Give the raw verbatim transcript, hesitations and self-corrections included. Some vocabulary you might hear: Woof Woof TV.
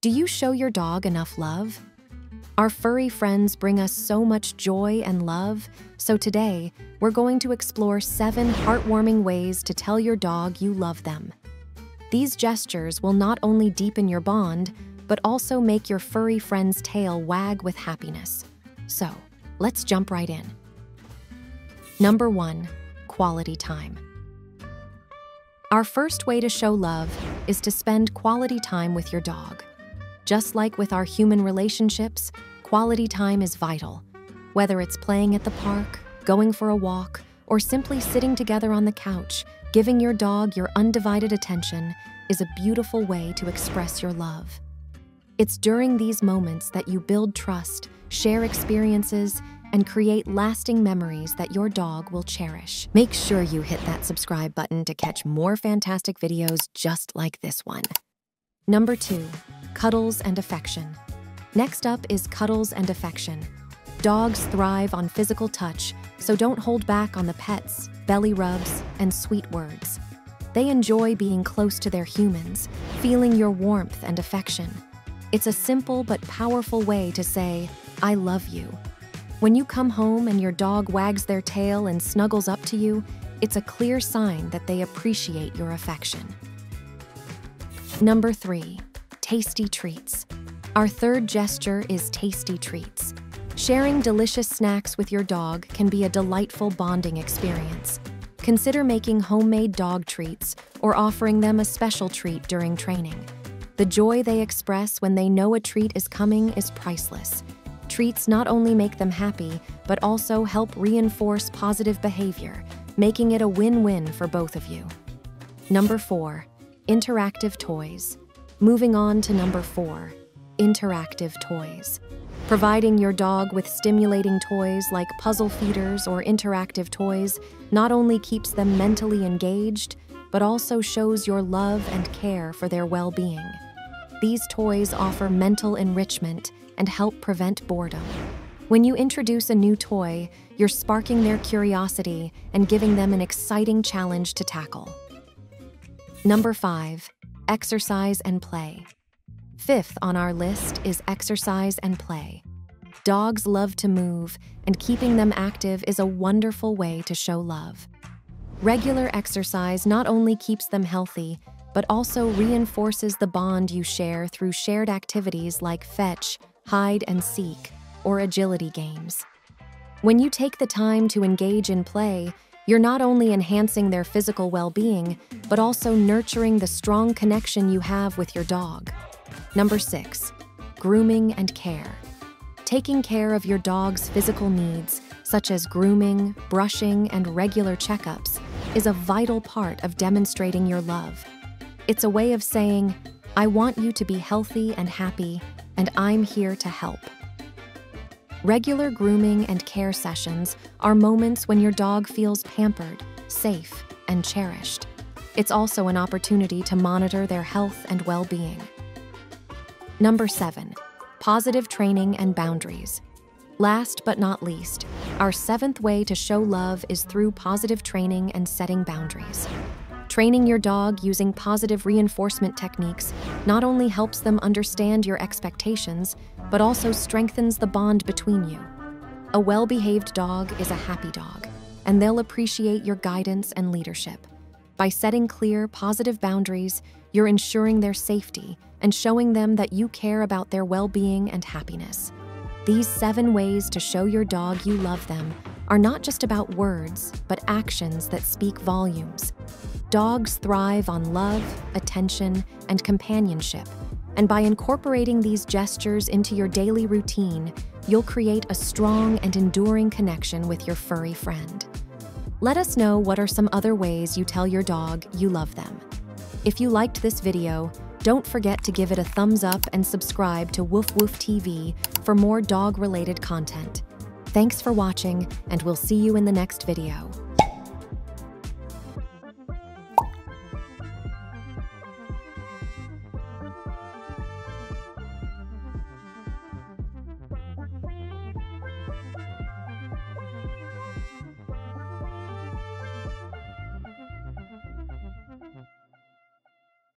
Do you show your dog enough love? Our furry friends bring us so much joy and love, so today, we're going to explore seven heartwarming ways to tell your dog you love them. These gestures will not only deepen your bond, but also make your furry friend's tail wag with happiness. So, let's jump right in. Number one, quality time. Our first way to show love is to spend quality time with your dog. Just like with our human relationships, quality time is vital. Whether it's playing at the park, going for a walk, or simply sitting together on the couch, giving your dog your undivided attention is a beautiful way to express your love. It's during these moments that you build trust, share experiences, and create lasting memories that your dog will cherish. Make sure you hit that subscribe button to catch more fantastic videos just like this one. Number two, cuddles and affection. Next up is cuddles and affection. Dogs thrive on physical touch, so don't hold back on the pets, belly rubs, and sweet words. They enjoy being close to their humans, feeling your warmth and affection. It's a simple but powerful way to say, I love you. When you come home and your dog wags their tail and snuggles up to you, it's a clear sign that they appreciate your affection. Number three, tasty treats. Our third gesture is tasty treats. Sharing delicious snacks with your dog can be a delightful bonding experience. Consider making homemade dog treats or offering them a special treat during training. The joy they express when they know a treat is coming is priceless. Treats not only make them happy, but also help reinforce positive behavior, making it a win-win for both of you. Number four, interactive toys. Moving on to number four, interactive toys. Providing your dog with stimulating toys like puzzle feeders or interactive toys not only keeps them mentally engaged, but also shows your love and care for their well-being. These toys offer mental enrichment and help prevent boredom. When you introduce a new toy, you're sparking their curiosity and giving them an exciting challenge to tackle. Number five, exercise and play. Fifth on our list is exercise and play. Dogs love to move, and keeping them active is a wonderful way to show love. Regular exercise not only keeps them healthy, but also reinforces the bond you share through shared activities like fetch, hide and seek, or agility games. When you take the time to engage in play, you're not only enhancing their physical well-being, but also nurturing the strong connection you have with your dog. Number six, grooming and care. Taking care of your dog's physical needs, such as grooming, brushing, and regular checkups, is a vital part of demonstrating your love. It's a way of saying, I want you to be healthy and happy, and I'm here to help. Regular grooming and care sessions are moments when your dog feels pampered, safe, and cherished. It's also an opportunity to monitor their health and well-being. Number seven, positive training and boundaries. Last but not least, our seventh way to show love is through positive training and setting boundaries. Training your dog using positive reinforcement techniques not only helps them understand your expectations, but also strengthens the bond between you. A well-behaved dog is a happy dog, and they'll appreciate your guidance and leadership. By setting clear, positive boundaries, you're ensuring their safety and showing them that you care about their well-being and happiness. These seven ways to show your dog you love them are not just about words, but actions that speak volumes. Dogs thrive on love, attention, and companionship, and by incorporating these gestures into your daily routine, you'll create a strong and enduring connection with your furry friend. Let us know what are some other ways you tell your dog you love them. If you liked this video, don't forget to give it a thumbs up and subscribe to Woof Woof T V for more dog-related content. Thanks for watching, and we'll see you in the next video.